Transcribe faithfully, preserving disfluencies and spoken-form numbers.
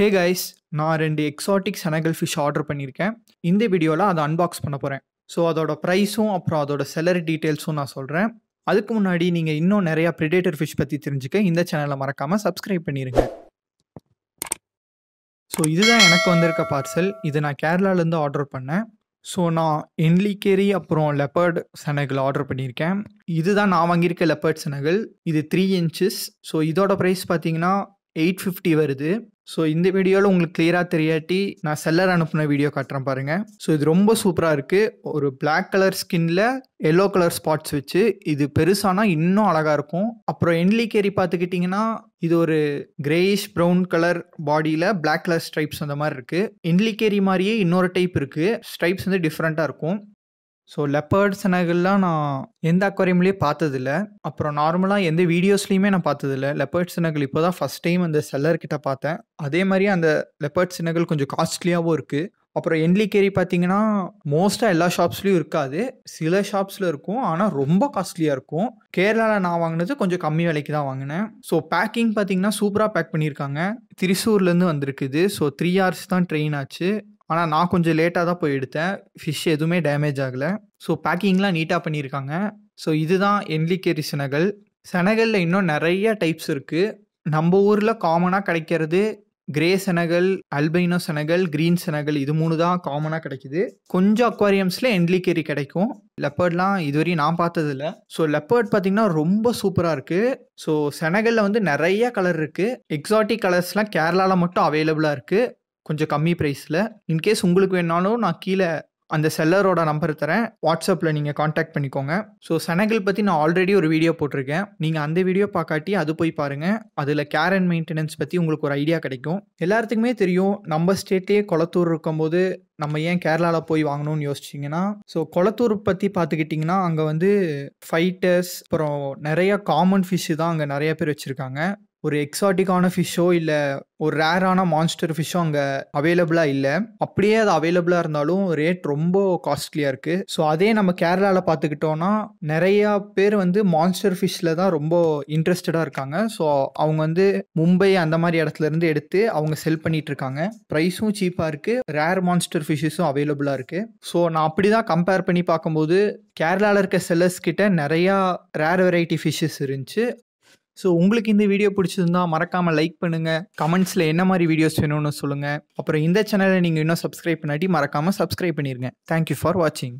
Hey guys, நான் ரெண்டு exotic Senegal fish order பண்ணியிருக்கேன். இந்த வீடியோல அதை unbox பண்ண போறேன். ஸோ அதோட ப்ரைஸும் அப்புறம் அதோட செலரி டீட்டெயில்ஸும் நான் சொல்கிறேன். அதுக்கு முன்னாடி நீங்கள் இன்னும் நிறையா predator fish பற்றி தெரிஞ்சுக்க இந்த சேனலை மறக்காமல் subscribe பண்ணிடுங்க. ஸோ இதுதான் எனக்கு வந்திருக்க பார்சல். இது நான் கேரளாலேருந்து ஆர்டர் பண்ணேன். ஸோ நான் என்லிகேரி அப்புறம் லெப்பர்ட் செனகல் ஆர்டர் பண்ணியிருக்கேன். இதுதான் நான் வாங்கியிருக்க லெப்பர்ட் செனகல். இது த்ரீ இன்ச்சஸ். ஸோ இதோட ப்ரைஸ் பார்த்தீங்கன்னா எயிட் ஃபிஃப்டி வருது. ஸோ இந்த வீடியோவில் உங்களுக்கு கிளியராக தெரியாட்டி நான் செல்லர் அனுப்புன வீடியோ காட்டுறேன் பாருங்கள். ஸோ இது ரொம்ப சூப்பராக இருக்குது. ஒரு பிளாக் கலர் ஸ்கின்ல எல்லோ கலர் ஸ்பாட்ஸ் வச்சு இது பெருசானா இன்னும் அழகாக இருக்கும். அப்புறம் என்லிகேரி பார்த்துக்கிட்டிங்கன்னா இது ஒரு கிரேயிஷ் ப்ரௌன் கலர் பாடியில் பிளாக் கலர் ஸ்ட்ரைப்ஸ் அந்த மாதிரி இருக்குது. என்லிகேரி மாதிரியே இன்னொரு டைப் இருக்குது, ஸ்ட்ரைப்ஸ் வந்து டிஃப்ரெண்ட்டாக இருக்கும். ஸோ லெப்பர்ட் செனகல்லாம் நான் எந்த அக்வாரியம்லேயே பார்த்ததில்ல, அப்புறம் நார்மலாக எந்த வீடியோஸ்லையுமே நான் பார்த்ததில்ல. லெப்பர்ட் செனகல் இப்போ தான் ஃபஸ்ட் டைம் அந்த செல்லர்கிட்ட பார்த்தேன். அதே மாதிரி அந்த லெப்பர்ட் செனகல் கொஞ்சம் காஸ்ட்லியாகவும் இருக்குது. அப்புறம் என்லிகேரி பார்த்தீங்கன்னா மோஸ்ட்டாக எல்லா ஷாப்ஸ்லேயும் இருக்காது, சில ஷாப்ஸில் இருக்கும், ஆனால் ரொம்ப காஸ்ட்லியாக இருக்கும். கேரளாவில் நான் வாங்கினது கொஞ்சம் கம்மி விலைக்கு தான் வாங்கினேன். ஸோ பேக்கிங் பார்த்தீங்கன்னா சூப்பராக பேக் பண்ணியிருக்காங்க. திரிசூர்லேருந்து வந்திருக்குது. ஸோ த்ரீ ஹவர்ஸ் தான் ட்ரெயின் ஆச்சு, ஆனால் நான் கொஞ்சம் லேட்டாக தான் போய் எடுத்தேன். ஃபிஷ் எதுவுமே டேமேஜ் ஆகலை. ஸோ பேக்கிங்லாம் நீட்டாக பண்ணியிருக்காங்க. ஸோ இதுதான் என்லிகேரி செனகல். செனகலில் இன்னும் நிறைய டைப்ஸ் இருக்குது. நம்ம ஊரில் காமனாக கிடைக்கிறது grey Senegal, albino Senegal, green Senegal, இது மூணு தான் காமனாக கிடைக்குது. கொஞ்சம் அக்வாரியம்ஸில் என்லிகேரி கிடைக்கும். லெப்பர்ட்லாம் இதுவரையும் நான் பார்த்ததில்ல. ஸோ லெப்பர்ட் பார்த்திங்கன்னா ரொம்ப சூப்பராக இருக்குது. ஸோ செனகலில் வந்து நிறைய கலர் இருக்குது. எக்ஸாட்டிக் கலர்ஸ்லாம் கேரளாவில் மட்டும் அவைலபிளாக இருக்குது, கொஞ்சம் கம்மி ப்ரைஸில். இன்கேஸ் உங்களுக்கு வேணாலும் நான் கீழே அந்த செல்லரோட நம்பர் தரேன், வாட்ஸ்அப்பில் நீங்கள் காண்டாக்ட் பண்ணிக்கோங்க. ஸோ செனகல் பற்றி நான் ஆல்ரெடி ஒரு வீடியோ போட்டிருக்கேன், நீங்கள் அந்த வீடியோ பார்க்காட்டி அது போய் பாருங்கள். அதில் கேர் அண்ட் மெயின்டெனன்ஸ் பற்றி உங்களுக்கு ஒரு ஐடியா கிடைக்கும். எல்லாத்துக்குமே தெரியும், நம்ம ஸ்டேட்லேயே கொளத்தூர் இருக்கும்போது நம்ம ஏன் கேரளாவில் போய் வாங்கணும்னு யோசிச்சிங்கன்னா, ஸோ கொளத்தூர் பற்றி பார்த்துக்கிட்டிங்கன்னா அங்கே வந்து ஃபைட்டர்ஸ் அப்புறம் நிறையா காமன் ஃபிஷ்ஷு தான் அங்கே நிறைய பேர் வச்சுருக்காங்க. ஒரு எக்ஸாட்டிக்கான ஃபிஷ்ஷோ இல்லை ஒரு ரேரான மான்ஸ்டர் ஃபிஷ்ஷோ அங்கே அவைலபிளாக இல்லை. அப்படியே அது அவைலபிளாக இருந்தாலும் ரேட் ரொம்ப காஸ்ட்லியாக இருக்குது. ஸோ அதே நம்ம கேரளாவில் பார்த்துக்கிட்டோன்னா நிறையா பேர் வந்து மான்ஸ்டர் ஃபிஷ்ஷில் தான் ரொம்ப இன்ட்ரெஸ்டடாக இருக்காங்க. ஸோ அவங்க வந்து மும்பை அந்த மாதிரி இடத்துலேருந்து எடுத்து அவங்க செல் பண்ணிகிட்ருக்காங்க. ப்ரைஸும் சீப்பாக இருக்குது, ரேர் மான்ஸ்டர் ஃபிஷ்ஷஸும் அவைலபிளாக இருக்குது. ஸோ நான் அப்படி தான் கம்பேர் பண்ணி பார்க்கும்போது கேரளாவில் இருக்க செல்லர்ஸ் கிட்ட நிறையா ரேர் வெரைட்டி ஃபிஷ்ஷஸ் இருந்துச்சு. ஸோ உங்களுக்கு இந்த வீடியோ பிடிச்சிருந்தா மறக்காமல் லைக் பண்ணுங்கள், கமெண்ட்ஸில் என்ன மாதிரி வீடியோஸ் வேணும்னு சொல்லுங்கள். அப்புறம் இந்த சேனலை நீங்கள் இன்னும் சப்ஸ்கிரைப் பண்ணாட்டி மறக்காமல் சப்ஸ்கிரைப் பண்ணிடுங்க. தேங்க்யூ ஃபார் வாட்சிங்.